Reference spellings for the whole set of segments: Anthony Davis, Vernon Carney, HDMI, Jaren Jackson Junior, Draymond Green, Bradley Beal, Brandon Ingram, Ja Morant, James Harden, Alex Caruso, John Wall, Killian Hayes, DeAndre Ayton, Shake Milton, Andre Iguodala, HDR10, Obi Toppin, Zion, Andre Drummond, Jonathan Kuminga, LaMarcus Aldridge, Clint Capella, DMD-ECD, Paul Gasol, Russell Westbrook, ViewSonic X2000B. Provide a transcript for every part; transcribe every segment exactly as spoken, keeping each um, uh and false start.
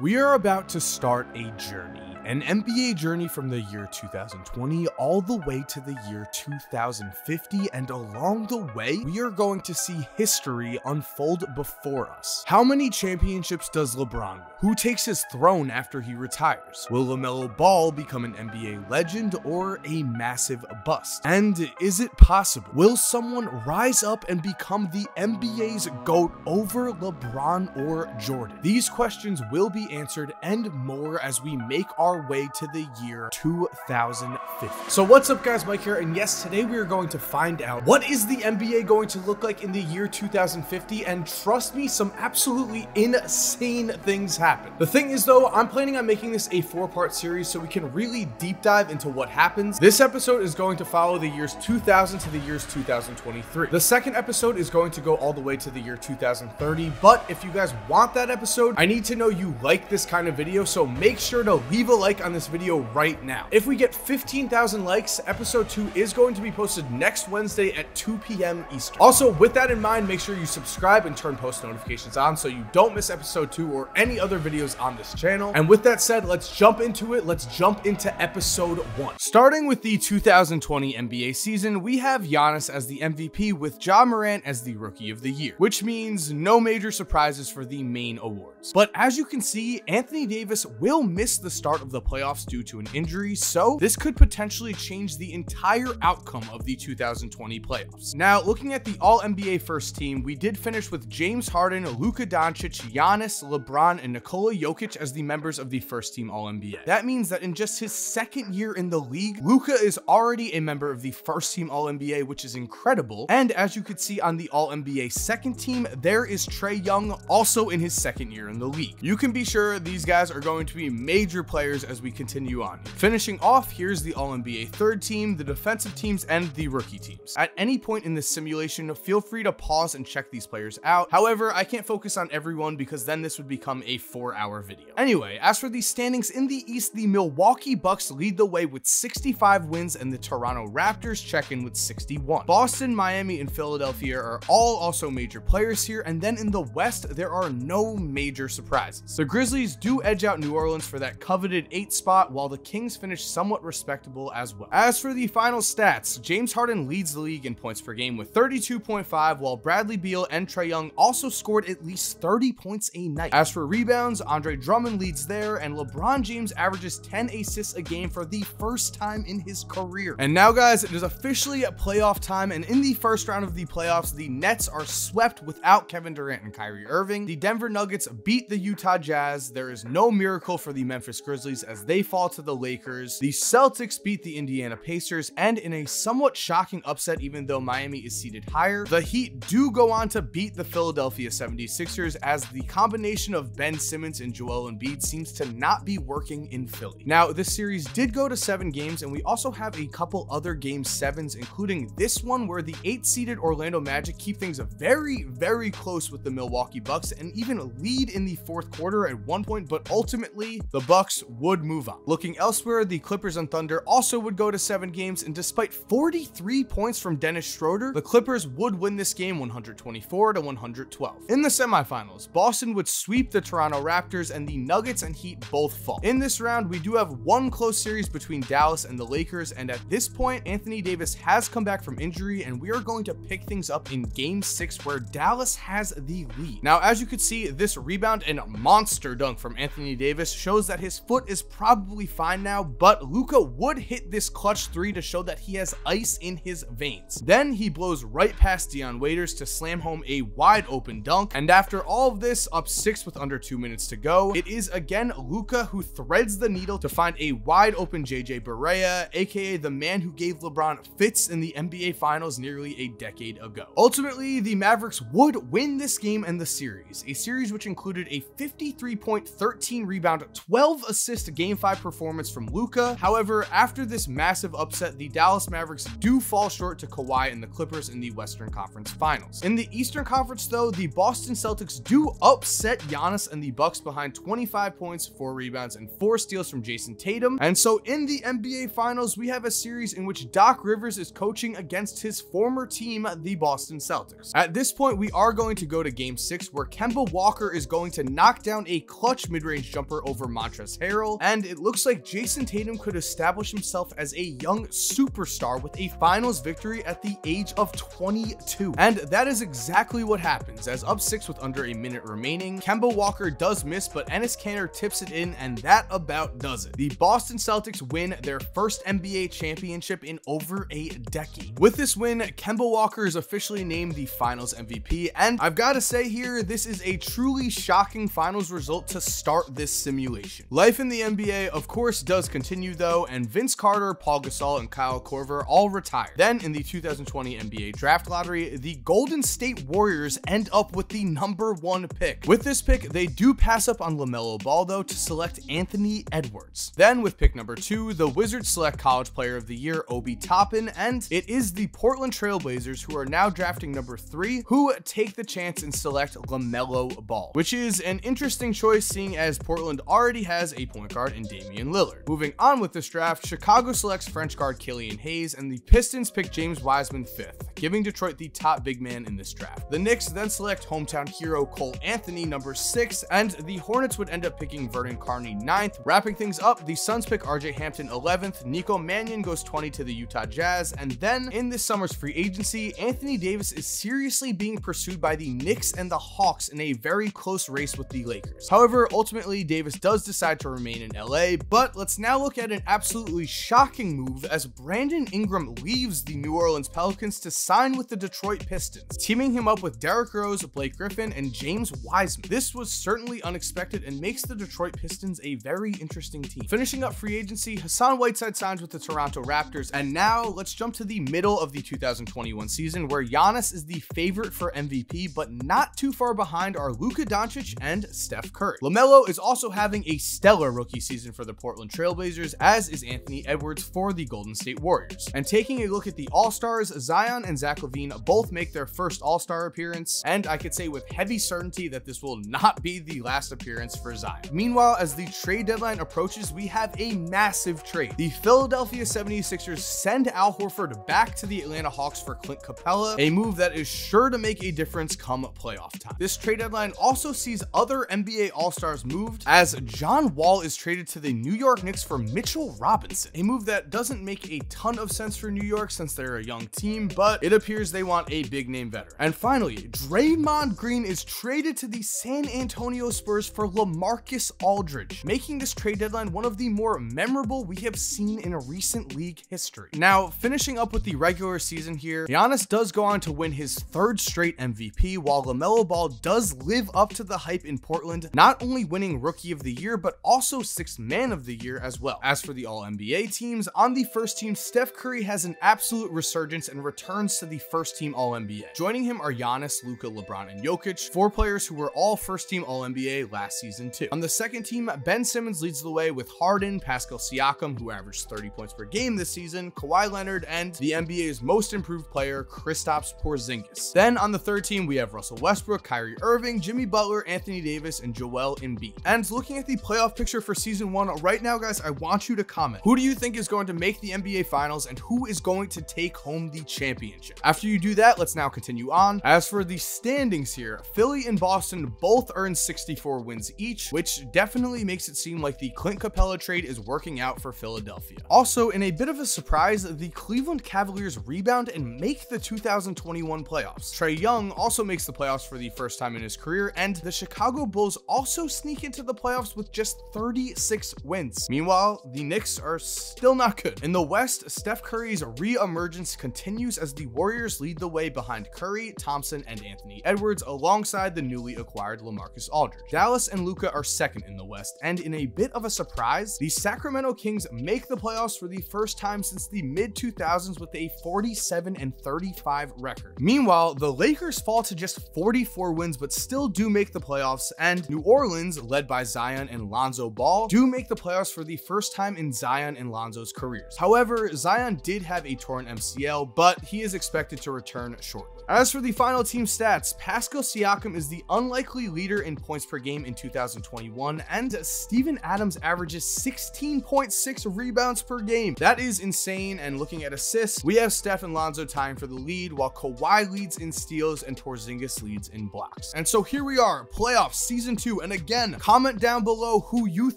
We are about to start a journey, an N B A journey from the year two thousand twenty all the way to the year two thousand fifty, and along the way, we are going to see history unfold before us. How many championships does LeBron win? Who takes his throne after he retires? Will LaMelo Ball become an N B A legend or a massive bust? And is it possible? Will someone rise up and become the N B A's GOAT over LeBron or Jordan? These questions will be answered and more as we make our way to the year two thousand fifty. So what's up, guys? Mike here, and yes, today we are going to find out what is the N B A going to look like in the year two thousand fifty, and trust me, some absolutely insane things happen. The thing is, though, I'm planning on making this a four-part series so we can really deep dive into what happens. This episode is going to follow the years two thousand to the years two thousand twenty-three. The second episode is going to go all the way to the year two thousand thirty, but if you guys want that episode, I need to know you like this kind of video, so make sure to leave a like on this video right now. If we get fifteen thousand likes, episode two is going to be posted next Wednesday at two p m Eastern. Also, with that in mind, make sure you subscribe and turn post notifications on so you don't miss episode two or any other videos on this channel. And with that said, let's jump into it. Let's jump into episode one. Starting with the two thousand twenty N B A season, we have Giannis as the M V P with Ja Morant as the Rookie of the Year, which means no major surprises for the main awards. But as you can see, Anthony Davis will miss the start of the playoffs due to an injury, so this could potentially change the entire outcome of the two thousand twenty playoffs. Now, looking at the All-N B A first team, we did finish with James Harden, Luka Doncic, Giannis, LeBron, and Nikola Jokic as the members of the first team All-N B A. That means that in just his second year in the league, Luka is already a member of the first team All-N B A, which is incredible. And as you could see on the All-N B A second team, there is Trae Young, also in his second year in the league. You can be sure these guys are going to be major players as we continue on. Finishing off, here's the All-N B A third team, the defensive teams, and the rookie teams. At any point in this simulation, feel free to pause and check these players out. However, I can't focus on everyone because then this would become a four-hour video. Anyway, as for the standings in the East, the Milwaukee Bucks lead the way with sixty-five wins, and the Toronto Raptors check in with sixty-one. Boston, Miami, and Philadelphia are all also major players here, and then in the West, there are no major surprises. The Grizzlies do edge out New Orleans for that coveted eighth spot, while the Kings finish somewhat respectable as well. As for the final stats, James Harden leads the league in points per game with thirty-two point five, while Bradley Beal and Trae Young also scored at least thirty points a night. As for rebounds, Andre Drummond leads there, and LeBron James averages ten assists a game for the first time in his career. And now, guys, it is officially at playoff time, and in the first round of the playoffs, the Nets are swept without Kevin Durant and Kyrie Irving. The Denver Nuggets beat the Utah Jazz. There is no miracle for the Memphis Grizzlies as they fall to the Lakers. The Celtics beat the Indiana Pacers, and in a somewhat shocking upset, even though Miami is seated higher, the Heat do go on to beat the Philadelphia seventy-sixers as the combination of Ben Simmons and Joel Embiid seems to not be working in Philly. Now, this series did go to seven games, and we also have a couple other game sevens, including this one where the eight-seeded Orlando Magic keep things very, very close with the Milwaukee Bucks and even lead in the fourth quarter at one point, but ultimately the Bucks would move on. Looking elsewhere, the Clippers and Thunder also would go to seven games, and despite forty-three points from Dennis Schroeder, the Clippers would win this game one hundred twenty-four to one hundred twelve. In the semifinals, Boston would sweep the Toronto Raptors, and the Nuggets and Heat both fall. In this round, we do have one close series between Dallas and the Lakers, and at this point, Anthony Davis has come back from injury, and we are going to pick things up in game six where Dallas has the lead. Now, as you could see, this rebound and monster dunk from Anthony Davis shows that his foot is probably fine now, but Luka would hit this clutch three to show that he has ice in his veins. Then he blows right past Dion Waiters to slam home a wide open dunk, and after all of this, up six with under two minutes to go, it is again Luka who threads the needle to find a wide open J J Barea, aka the man who gave LeBron fits in the N B A Finals nearly a decade ago. Ultimately, the Mavericks would win this game and the series, a series which included a fifty-three point, thirteen rebound, twelve assist greatest Game five performance from Luka. However, after this massive upset, the Dallas Mavericks do fall short to Kawhi and the Clippers in the Western Conference Finals. In the Eastern Conference, though, the Boston Celtics do upset Giannis and the Bucks behind twenty-five points, four rebounds, and four steals from Jason Tatum. And so in the N B A Finals, we have a series in which Doc Rivers is coaching against his former team, the Boston Celtics. At this point, we are going to go to Game six, where Kemba Walker is going to knock down a clutch mid-range jumper over Montrezl Harrell, and it looks like Jason Tatum could establish himself as a young superstar with a Finals victory at the age of twenty-two. And that is exactly what happens, as up six with under a minute remaining, Kemba Walker does miss, but Enes Kanter tips it in, and that about does it. The Boston Celtics win their first N B A championship in over a decade. With this win, Kemba Walker is officially named the Finals M V P, and I've got to say here, this is a truly shocking Finals result to start this simulation. Life in the N B A, of course, does continue though, and Vince Carter, Paul Gasol, and Kyle Korver all retire. Then, in the two thousand twenty N B A Draft Lottery, the Golden State Warriors end up with the number one pick. With this pick, they do pass up on LaMelo Ball though to select Anthony Edwards. Then, with pick number two, the Wizards select College Player of the Year Obi Toppin, and it is the Portland Trailblazers who are now drafting number three, who take the chance and select LaMelo Ball, which is an interesting choice seeing as Portland already has a point guard in Damian Lillard. Moving on with this draft, Chicago selects French guard Killian Hayes, and the Pistons pick James Wiseman fifth, giving Detroit the top big man in this draft. The Knicks then select hometown hero Cole Anthony, number six, and the Hornets would end up picking Vernon Carney ninth. Wrapping things up, the Suns pick R J Hampton eleventh, Nico Mannion goes twenty to the Utah Jazz, and then in this summer's free agency, Anthony Davis is seriously being pursued by the Knicks and the Hawks in a very close race with the Lakers. However, ultimately, Davis does decide to remain in L A, but let's now look at an absolutely shocking move as Brandon Ingram leaves the New Orleans Pelicans to sign with the Detroit Pistons, teaming him up with Derrick Rose, Blake Griffin, and James Wiseman. This was certainly unexpected and makes the Detroit Pistons a very interesting team. Finishing up free agency, Hassan Whiteside signs with the Toronto Raptors, and now let's jump to the middle of the two thousand twenty-one season where Giannis is the favorite for M V P, but not too far behind are Luka Doncic and Steph Curry. LaMelo is also having a stellar rookie season for the Portland Trailblazers, as is Anthony Edwards for the Golden State Warriors. And taking a look at the All-Stars, Zion and Zach LaVine both make their first All-Star appearance, and I could say with heavy certainty that this will not be the last appearance for Zion. Meanwhile, as the trade deadline approaches, we have a massive trade. The Philadelphia seventy-sixers send Al Horford back to the Atlanta Hawks for Clint Capella, a move that is sure to make a difference come playoff time. This trade deadline also sees other N B A All-Stars moved, as John Wall is traded to the New York Knicks for Mitchell Robinson, a move that doesn't make a ton of sense for New York since they're a young team, but it appears they want a big name veteran. And finally, Draymond Green is traded to the San Antonio Spurs for LaMarcus Aldridge, making this trade deadline one of the more memorable we have seen in recent league history. Now, finishing up with the regular season here, Giannis does go on to win his third straight M V P, while LaMelo Ball does live up to the hype in Portland, not only winning Rookie of the Year, but also Sixth Man of the Year as well. As for the All-N B A teams, on the first team, Steph Curry has an absolute resurgence and returns to the first team All-N B A. Joining him are Giannis, Luka, LeBron, and Jokic, four players who were all first team All-N B A last season too. On the second team, Ben Simmons leads the way with Harden, Pascal Siakam, who averaged thirty points per game this season, Kawhi Leonard, and the N B A's most improved player, Kristaps Porzingis. Then on the third team, we have Russell Westbrook, Kyrie Irving, Jimmy Butler, Anthony Davis, and Joel Embiid. And looking at the playoff picture for season one right now, guys, I want you to comment. Who do you think is going to make the N B A Finals, and who is going to take home the championship? After you do that, let's now continue on. As for the standings here, Philly and Boston both earned sixty-four wins each, which definitely makes it seem like the Clint Capella trade is working out for Philadelphia. Also, in a bit of a surprise, the Cleveland Cavaliers rebound and make the two thousand twenty-one playoffs. Trae Young also makes the playoffs for the first time in his career, and the Chicago Bulls also sneak into the playoffs with just thirty-six wins. Meanwhile, the Knicks are still not good. In the West, Steph Curry's re-emergence continues as the Warriors lead the way behind Curry, Thompson, and Anthony Edwards alongside the newly acquired LaMarcus Aldridge. Dallas and Luka are second in the West, and in a bit of a surprise, the Sacramento Kings make the playoffs for the first time since the mid two thousands with a forty-seven and thirty-five record. Meanwhile, the Lakers fall to just forty-four wins but still do make the playoffs, and New Orleans, led by Zion and Lonzo Ball, Ball do make the playoffs for the first time in Zion and Lonzo's careers. However, Zion did have a torn M C L, but he is expected to return shortly. As for the final team stats, Pascal Siakam is the unlikely leader in points per game in two thousand twenty-one, and Steven Adams averages sixteen point six rebounds per game. That is insane, and looking at assists, we have Steph and Lonzo tying for the lead, while Kawhi leads in steals and Porzingis leads in blocks. And so here we are, playoffs season two, and again, comment down below who you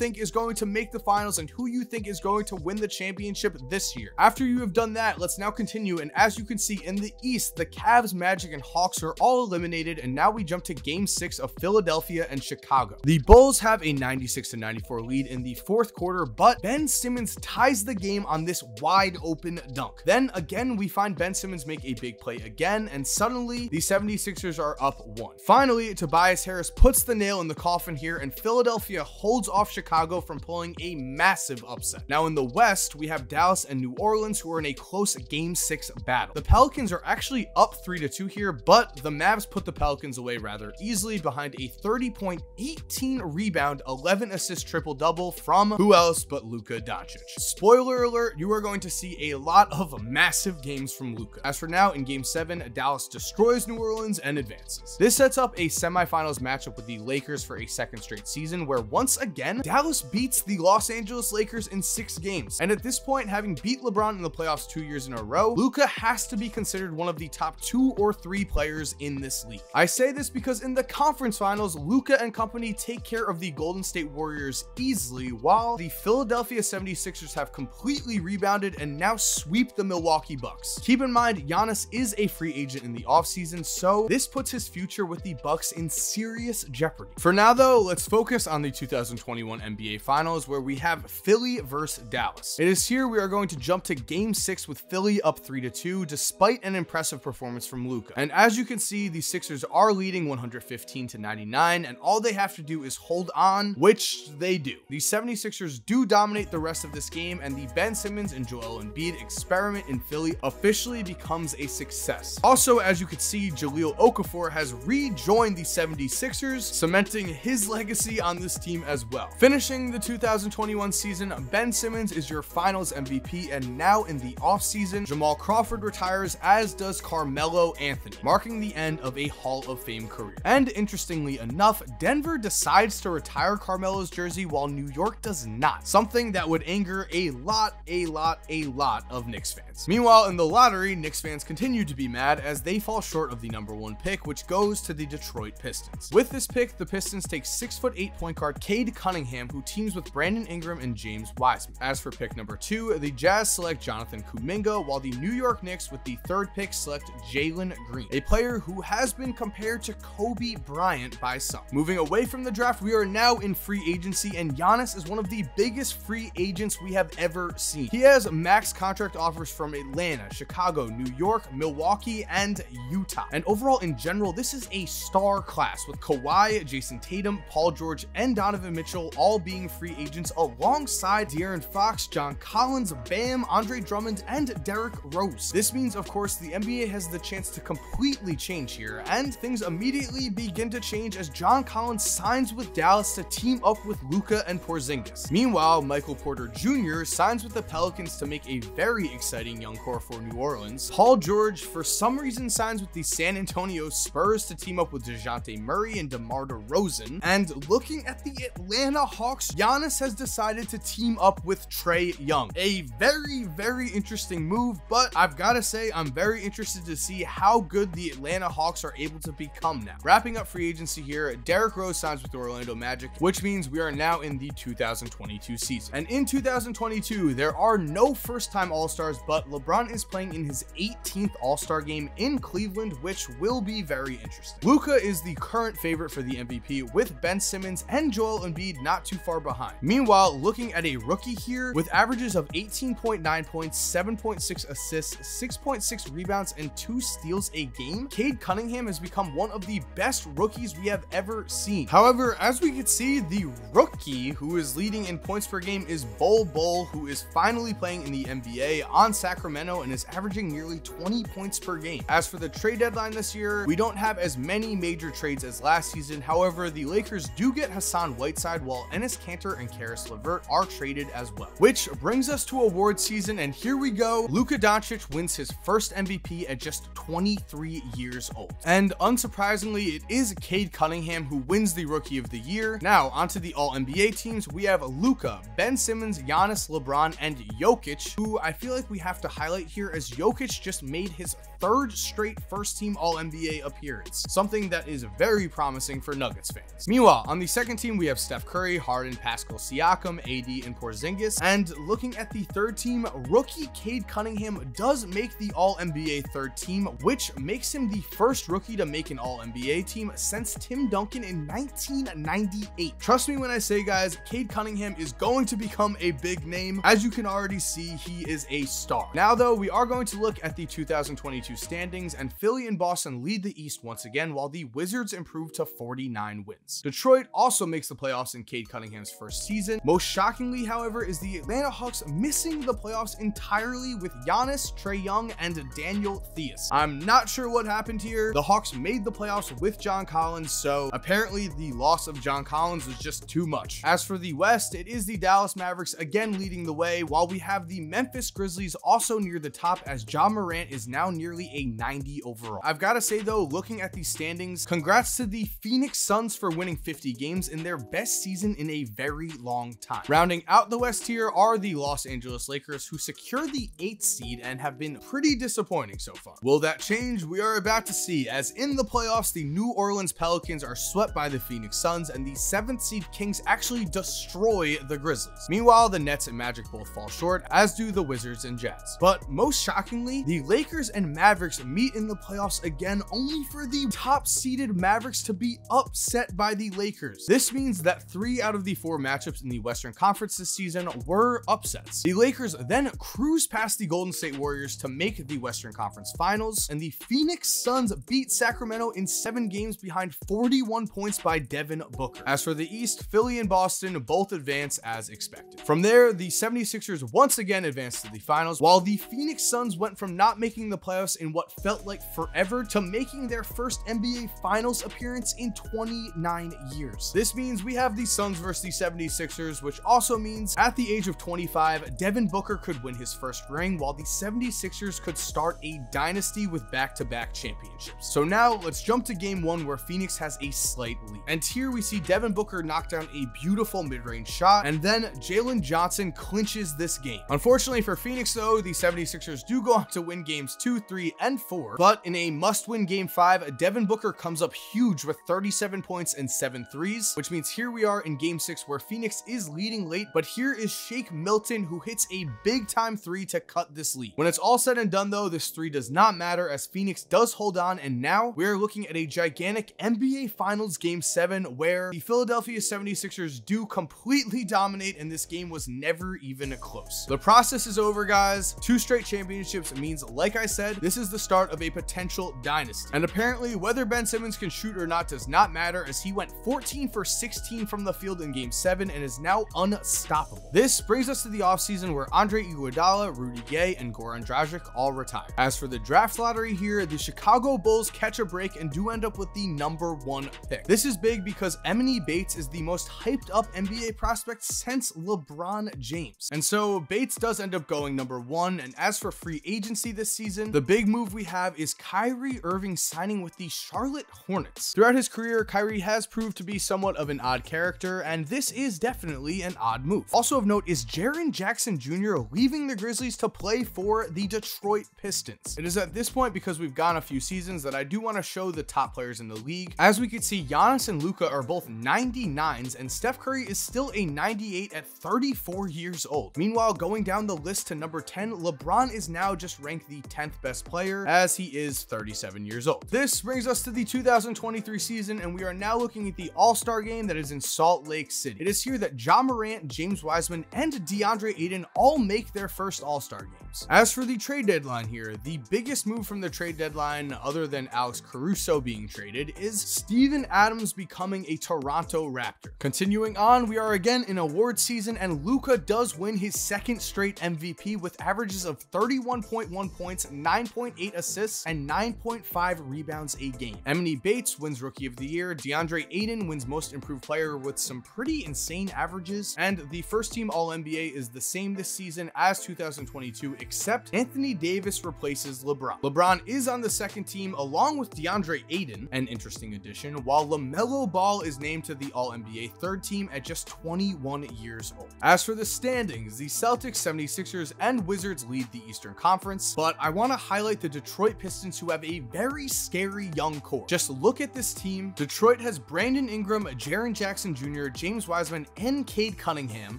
think is going to make the finals and who you think is going to win the championship this year. After you have done that, let's now continue, and as you can see in the East, the Cavs, Magic, and Hawks are all eliminated, and now we jump to game six of Philadelphia and Chicago. The Bulls have a ninety-six to ninety-four lead in the fourth quarter, but Ben Simmons ties the game on this wide open dunk. Then again, we find Ben Simmons make a big play again, and suddenly the seventy-sixers are up one. Finally, Tobias Harris puts the nail in the coffin here, and Philadelphia holds off Chicago from pulling a massive upset. Now in the West, we have Dallas and New Orleans, who are in a close game six battle. The Pelicans are actually up three to two here, but the Mavs put the Pelicans away rather easily behind a thirty point, eighteen rebound, eleven assist triple double from who else but Luka Doncic. Spoiler alert, you are going to see a lot of massive games from Luka. As for now, in game seven, Dallas destroys New Orleans and advances. This sets up a semifinals matchup with the Lakers for a second straight season, where once again, Dallas beats the Los Angeles Lakers in six games. And at this point, having beat LeBron in the playoffs two years in a row, Luka has to be considered one of the top two or three players in this league. I say this because in the conference finals, Luka and company take care of the Golden State Warriors easily, while the Philadelphia seventy-sixers have completely rebounded and now sweep the Milwaukee Bucks. Keep in mind, Giannis is a free agent in the offseason, so this puts his future with the Bucks in serious jeopardy. For now though, let's focus on the two thousand twenty-one N B A Finals, where we have Philly versus Dallas. It is here we are going to jump to game six with Philly up three to two, despite an impressive performance from Luka. And as you can see, the Sixers are leading one hundred fifteen to ninety-nine, and all they have to do is hold on, which they do. The seventy-sixers do dominate the rest of this game, and the Ben Simmons and Joel Embiid experiment in Philly officially becomes a success. Also, as you can see, Jahlil Okafor has rejoined the seventy-sixers, cementing his legacy on this team as well. Finishing the two thousand twenty-one season, Ben Simmons is your finals M V P, and now in the offseason, Jamal Crawford retires, as does Carmelo Anthony, marking the end of a Hall of Fame career. And interestingly enough, Denver decides to retire Carmelo's jersey while New York does not, something that would anger a lot, a lot, a lot of Knicks fans. Meanwhile, in the lottery, Knicks fans continue to be mad as they fall short of the number one pick, which goes to the Detroit Pistons. With this pick, the Pistons take six foot eight point guard Cade Cunningham, who teams with Brandon Ingram and James Wiseman. As for pick number two, the Jazz select Jonathan Kuminga, while the New York Knicks with the third pick select Jalen Green, a player who has been compared to Kobe Bryant by some. Moving away from the draft, we are now in free agency, and Giannis is one of the biggest free agents we have ever seen. He has max contract offers from Atlanta, Chicago, New York, Milwaukee, and Utah. And overall, in general, this is a star class with Kawhi, Jason Tatum, Paul George, and Donovan Mitchell all being free agents alongside De'Aaron Fox, John Collins, Bam, Andre Drummond, and Derrick Rose. This means, of course, the N B A has the chance to completely change here, and things immediately begin to change as John Collins signs with Dallas to team up with Luka and Porzingis. Meanwhile, Michael Porter Junior signs with the Pelicans to make a very exciting young core for New Orleans. Paul George, for some reason, signs with the San Antonio Spurs to team up with DeJounte Murray and DeMar DeRozan. And looking at the Atlanta Hawks, Giannis has decided to team up with Trae Young. A very, very interesting move, but I've got to say I'm very interested to see how good the Atlanta Hawks are able to become now. Wrapping up free agency here, Derrick Rose signs with the Orlando Magic, which means we are now in the two thousand twenty-two season. And in two thousand twenty-two, there are no first-time All-Stars, but LeBron is playing in his eighteenth All-Star game in Cleveland, which will be very interesting. Luka is the current favorite for the M V P, with Ben Simmons and Joel Embiid not too far behind. Meanwhile, looking at a rookie here, with averages of eighteen point nine points, seven point six assists, six point six rebounds, and two steals a game, Cade Cunningham has become one of the best rookies we have ever seen. However, as we can see, the rookie who is leading in points per game is Bol Bol, who is finally playing in the N B A on Sacramento and is averaging nearly twenty points per game. As for the trade deadline this year, we don't have as many major trades as last season. However, the Lakers do get Hassan Whiteside, while Enes Kanter and Karis LeVert are traded as well. Which brings us to award season, and here we go. Luka Doncic wins his first M V P at just twenty-three years old. And unsurprisingly, it is Cade Cunningham who wins the Rookie of the Year. Now, onto the All N B A teams, we have Luka, Ben Simmons, Giannis, LeBron, and Jokic, who I feel like we have to highlight here as Jokic just made his third straight first-team All N B A appearance, something that is very promising for Nuggets fans. Meanwhile, on the second team, we have Steph Curry, Harden, Pascal Siakam, A D, and Porzingis. And looking at the third team, rookie Cade Cunningham does make the All N B A third team, which makes him the first rookie to make an All N B A team since Tim Duncan in nineteen ninety-eight. Trust me when I say, guys, Cade Cunningham is going to become a big name. As you can already see, he is a star. Now, though, we are going to look at the two thousand twenty-two standings, and Philly and Boston lead the East once again, while the Wizards improve to forty-nine wins. Detroit also makes the playoffs in Cade Cunningham's first season. Most shockingly, however, is the Atlanta Hawks missing the playoffs entirely with Giannis, Trae Young, and Daniel Theus. I'm not sure what happened here. The Hawks made the playoffs with John Collins, so apparently the loss of John Collins was just too much. As for the West, it is the Dallas Mavericks again leading the way, while we have the Memphis Grizzlies also near the top, as Ja Morant is now nearly a ninety overall. I've got to say, though, looking at the standings, congrats to the Phoenix Suns for winning fifty games in their best season in a very long time. Rounding out the West here are the Los Angeles Lakers, who secure the eighth seed and have been pretty disappointing so far. Will that change? We are about to see, as in the playoffs, the New Orleans Pelicans are swept by the Phoenix Suns, and the seventh seed Kings actually destroy the Grizzlies. Meanwhile, the Nets and Magic both fall short, as do the Wizards and Jazz. But most shockingly, the Lakers and Mavericks meet in the playoffs again, only for the top-seeded Mavericks to be upset by the Lakers. This means that three out of the four matchups in the Western Conference this season were upsets. The Lakers then cruise past the Golden State Warriors to make the Western Conference Finals, and the Phoenix Suns beat Sacramento in seven games behind forty-one points by Devin Booker. As for the East, Philly and Boston both advance as expected. From there, the seventy-sixers once again advanced to the finals, while the Phoenix Suns went from not making the playoffs in what felt like forever to making their first N B A Finals appearance in twenty-nine years. This means we have the Suns versus the seventy-sixers, which also means at the age of twenty-five, Devin Booker could win his first ring, while the seventy-sixers could start a dynasty with back-to-back championships. So now let's jump to game one, where Phoenix has a slight lead. And here we see Devin Booker knock down a beautiful mid-range shot, and then Jalen Johnson clinches this game. Unfortunately for Phoenix, though, the seventy-sixers do go on to win games two, three, and four, but in a must-win game five, Devin Booker comes up huge with thirty-seven points and seven threes, which means here we are in game six, where Phoenix is leading late, but here is Shake Milton, who hits a big-time three to cut this lead. When it's all said and done, though, this three does not matter, as Phoenix does hold on, and now we're looking at a gigantic N B A Finals game seven, where the Philadelphia seventy-sixers do completely dominate, and this game was never even close. The process is over, guys. Two straight championships means, like I said, this is the start of a potential dynasty. And apparently, whether Ben Simmons can shoot or not does not matter, as he went fourteen for sixteen from the field in game seven and is now unstoppable. This brings us to the offseason, where Andre Iguodala, Rudy Gay, and Goran Dragic all retire. As for the draft lottery here, the Chicago Bulls catch a break and do end up with the number one pick. This is big because Emini Bates is the most hyped up N B A prospect since LeBron James. And so Bates does end up going number one. And as for free agency this season, the big move we have is Kyrie Irving signing with the Charlotte Hornets. Throughout his career, Kyrie has proved to be somewhat of an odd character, and this is definitely an odd move. Also of note is Jaren Jackson Junior leaving the Grizzlies to play for the Detroit Pistons. It is at this point, because we've gone a few seasons, that I do want to show the top players in the league. As we can see, Giannis and Luka are both ninety-nines, and Steph Curry is still a ninety-eight at thirty-four years old. Meanwhile, going down the list to number ten, LeBron is now just ranked the tenth best player, as he is thirty-seven years old. This brings us to the two thousand twenty-three season, and we are now looking at the All-Star game that is in Salt Lake City. It is here that Ja Morant, James Wiseman, and DeAndre Ayton all make their first All-Star games. As for the trade deadline here, the biggest move from the trade deadline, other than Alex Caruso being traded, is Steven Adams becoming a Toronto Raptor. Continuing on, we are again in award season, and Luka does win his second straight M V P with averages of thirty-one point one points, nine point eight assists, and nine point five rebounds a game. Emini Bates wins Rookie of the Year, DeAndre Ayton wins Most Improved Player with some pretty insane averages, and the first team All N B A is the same this season as two thousand twenty-two, except Anthony Davis replaces LeBron. LeBron is on the second team along with DeAndre Ayton, an interesting addition, while LaMelo Ball is named to the All N B A third team at just twenty-one years old. As for the standings, the Celtics, seventy-sixers, and Wizards lead the Eastern Conference, but I want to highlight the Detroit Pistons, who have a very scary young core. Just look at this team. Detroit has Brandon Ingram, Jaren Jackson Junior, James Wiseman, and Cade Cunningham,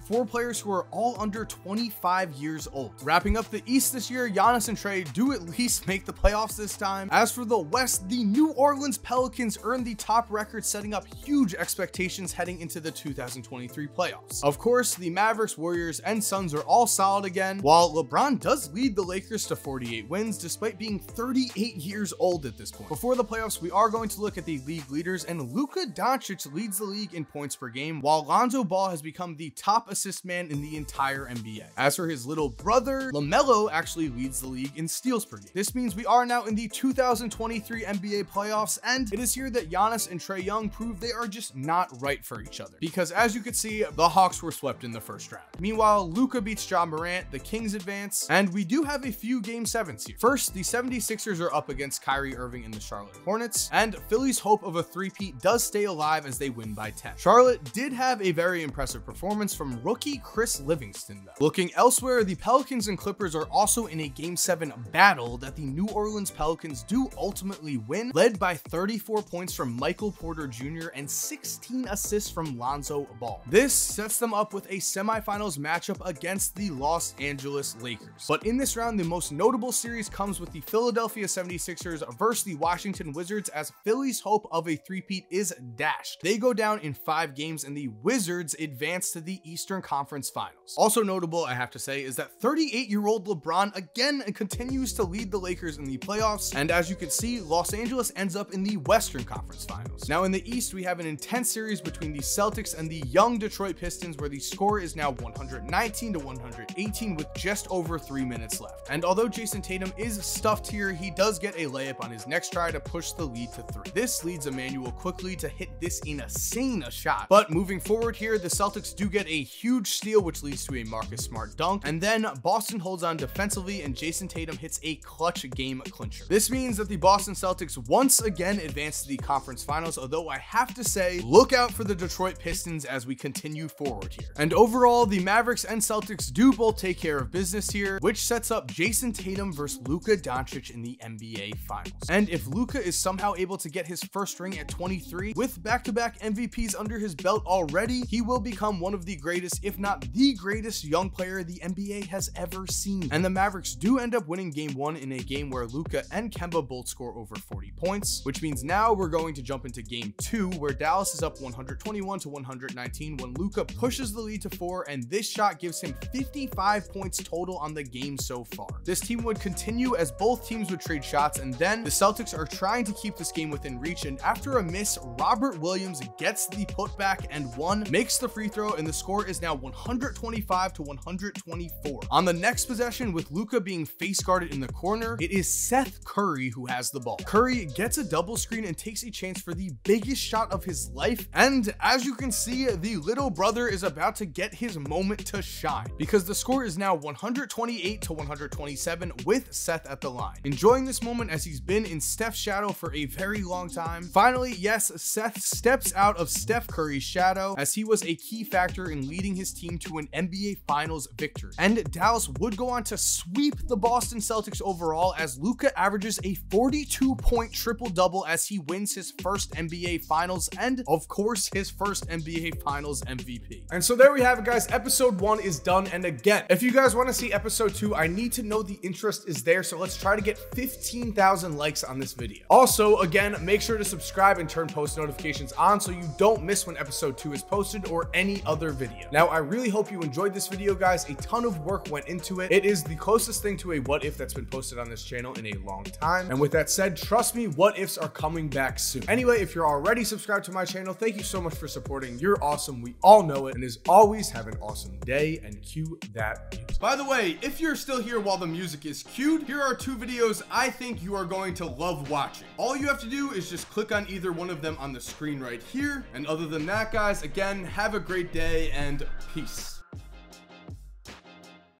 four players who are all under twenty-five years old. Wrapping up the East this year, Giannis and Trae do at least make the playoffs this time. As for the West, the New Orleans Pelicans earned the top record, setting up huge expectations heading into the two thousand twenty-three playoffs. Of course, the Mavericks, Warriors, and Suns are all solid again, while LeBron does lead the Lakers to forty-eight wins despite being thirty-eight years old at this point. Before the playoffs, we are going to look at the league leaders, and Luka Doncic leads the league in points per game, while Lonzo Ball has become the top assist man in the entire N B A. As for his little brother, LaMelo actually leads the league in steals per game. This means we are now in the two thousand twenty-three N B A playoffs, and it is here that Giannis and Trae Young prove they are just not right for each other, because as you can see, the Hawks were swept in the first round. Meanwhile, Luka beats Ja Morant, the Kings advance, and we do have a few game sevens here. First, the seventy-sixers are up against Kyrie Irving and the Charlotte Hornets, and Philly's hope of a three-peat does stay alive as they win by ten. Charlotte did have a very impressive performance from rookie Chris Livingston, though. Looking elsewhere, the Pelicans and Clippers are also in a game seven battle that the New Orleans Pelicans do ultimately win, led by thirty-four points from Michael Porter Junior and sixteen assists from Lonzo Ball. This sets them up with a semifinals matchup against the Los Angeles Lakers. But in this round, the most notable series comes with the Philadelphia seventy-sixers versus the Washington Wizards, as Philly's hope of a three-peat is dashed. They go down in five games, and the Wizards advance to the Eastern Conference Finals. Also notable, I have to say, is that thirty-eight-year-old LeBron again continues to lead the Lakers in the playoffs, and as you can see, Los Angeles ends up in the Western Conference Finals. Now in the East, we have an intense series between the Celtics and the young Detroit Pistons, where the score is now one hundred nineteen to one hundred eighteen with just over three minutes left. And although Jason Tatum is stuffed here, he does get a layup on his next try to push the lead to three. This leads Emmanuel quickly to hit this insane shot. But moving forward here, the Celtics do get a huge steal, which leads to a Marcus Smart dunk, and then Boston holds on defensively, and Jason Tatum hits a clutch game clincher. This means that the Boston Celtics once again advance to the conference finals, although I have to say, look out for the Detroit Pistons as we continue forward here. And overall, the Mavericks and Celtics do both take care of business here, which sets up Jason Tatum versus Luka Doncic in the N B A Finals. And if Luka is somehow able to get his first ring at twenty-three, with back-to-back M V Ps under his belt already, he will become one of the greatest, if not the greatest, young player the N B A has ever seen. And the Mavericks do end up winning game one in a game where Luka and Kemba both score over forty points, which means now we're going to jump into game two, where Dallas is up one hundred twenty-one to one hundred nineteen when Luka pushes the lead to four, and this shot gives him fifty-five points total on the game so far. This team would continue as both teams would trade shots, and then the Celtics are trying to keep this game within reach, and after a miss, Robert Williams gets the putback and one, makes the free throw, and the score is now one hundred twenty-five to one hundred twenty-four. On the next possession, with Luka being face guarded in the corner, it is Seth Curry who has the ball. Curry gets a double screen and takes a chance for the biggest shot of his life, and as you can see, the little brother is about to get his moment to shine, because the score is now one hundred twenty-eight to one hundred twenty-seven with Seth at the line. Enjoying this moment as he's been in Steph's shadow for a very long time. Finally, yes, Seth steps out of Steph Curry's shadow, as he was a key factor in leading his team to an N B A Finals victory. And Dallas would go on to sweep the Boston Celtics overall, as Luka averages a forty-two point triple-double as he wins his first N B A Finals and, of course, his first N B A Finals M V P. And so there we have it, guys. Episode one is done. And again, if you guys want to see episode two, I need to know the interest is there, so let's try to get fifteen thousand likes on this video. Also, again, make sure to subscribe and turn post notifications on so you don't miss when episode two is posted or any other video. Now, I really hope you enjoyed this video, guys. A ton of work went into it. It is the closest thing to a what if that's been posted on this channel in a long time. And with that said, trust me, what ifs are coming back soon. Anyway, if you're already subscribed to my channel, thank you so much for supporting. You're awesome. We all know it. And as always, have an awesome day and cue that music. By the way, if you're still here while the music is cued, here are two videos I think you are going to love watching. All you have to do is just click on either one of them on the screen right here. And other than that, guys, guys, again, have a great day and peace.